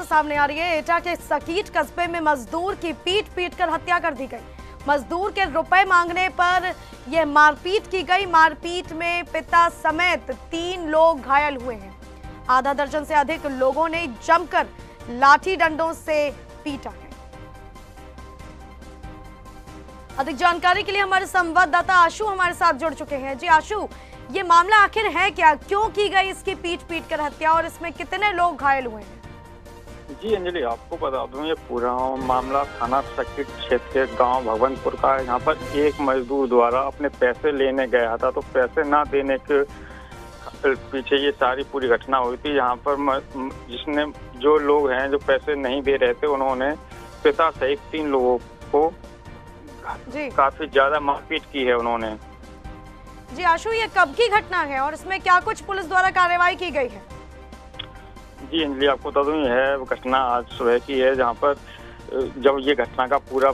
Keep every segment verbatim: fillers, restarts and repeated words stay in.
सामने आ रही है। एटा के सकीट कस्बे में मजदूर की पीट पीट कर हत्या कर दी गई। मजदूर के रुपए मांगने पर यह मारपीट की गई। मारपीट में पिता समेत तीन लोग घायल हुए हैं। आधा दर्जन से अधिक लोगों ने जमकर लाठी डंडों से पीटा है। अधिक जानकारी के लिए हमारे संवाददाता आशु हमारे साथ जुड़ चुके हैं। जी आशु, ये मामला आखिर है क्या, क्यों की गई इसकी पीट पीट कर हत्या और इसमें कितने लोग घायल हुए हैं? जी अंजलि, आपको बता दूं ये पूरा मामला थाना सकीट क्षेत्र के गांव भगवंतपुर का है। यहाँ पर एक मजदूर द्वारा अपने पैसे लेने गया था, तो पैसे ना देने के पीछे ये सारी पूरी घटना हुई थी। यहाँ पर जिसने जो लोग हैं जो पैसे नहीं दे रहे थे, उन्होंने पिता सहित तीन लोगों को काफी ज्यादा मारपीट की है उन्होंने। जी आशु, ये कब की घटना है और इसमें क्या कुछ पुलिस द्वारा कार्रवाई की गई है? जी अंजलि, आपको बता दूं यह घटना आज सुबह की है। जहां पर जब ये घटना का पूरा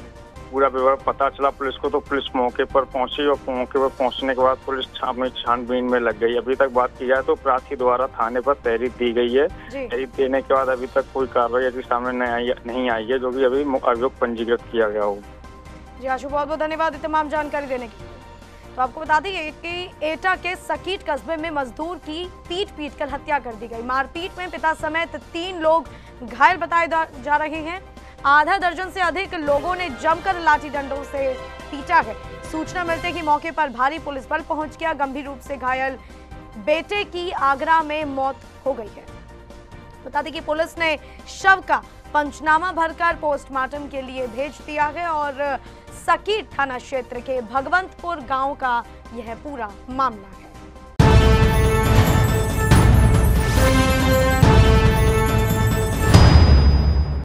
पूरा विवरण पता चला पुलिस को, तो पुलिस मौके पर पहुंची और मौके पर पहुंचने के बाद पुलिस अपनी छानबीन में लग गई। अभी तक बात की जाए तो अपराधी द्वारा थाने पर तहरीर दी गई है। तहरीर देने के बाद अभी तक कोई कार्रवाई सामने नहीं आई है, जो कि अभी अभियोग पंजीकृत किया गया हो। जी आशु, बहुत बहुत धन्यवाद तमाम जानकारी देने के लिए। तो आपको बता दें कि एटा के सकीट कस्बे में मजदूर की पीट पीट कर हत्या कर दी गई। मारपीट में पिता समेत तीन लोग घायल बताए जा रहे हैं। आधा दर्जन से अधिक लोगों ने जमकर लाठी डंडों से पीटा है। सूचना मिलते ही मौके पर भारी पुलिस बल पहुंच गया। गंभीर रूप से घायल बेटे की आगरा में मौत हो गई है। बता दें कि पुलिस ने शव का पंचनामा भरकर पोस्टमार्टम के लिए भेज दिया है और सकीट थाना क्षेत्र के भगवंतपुर गांव का यह पूरा मामला है।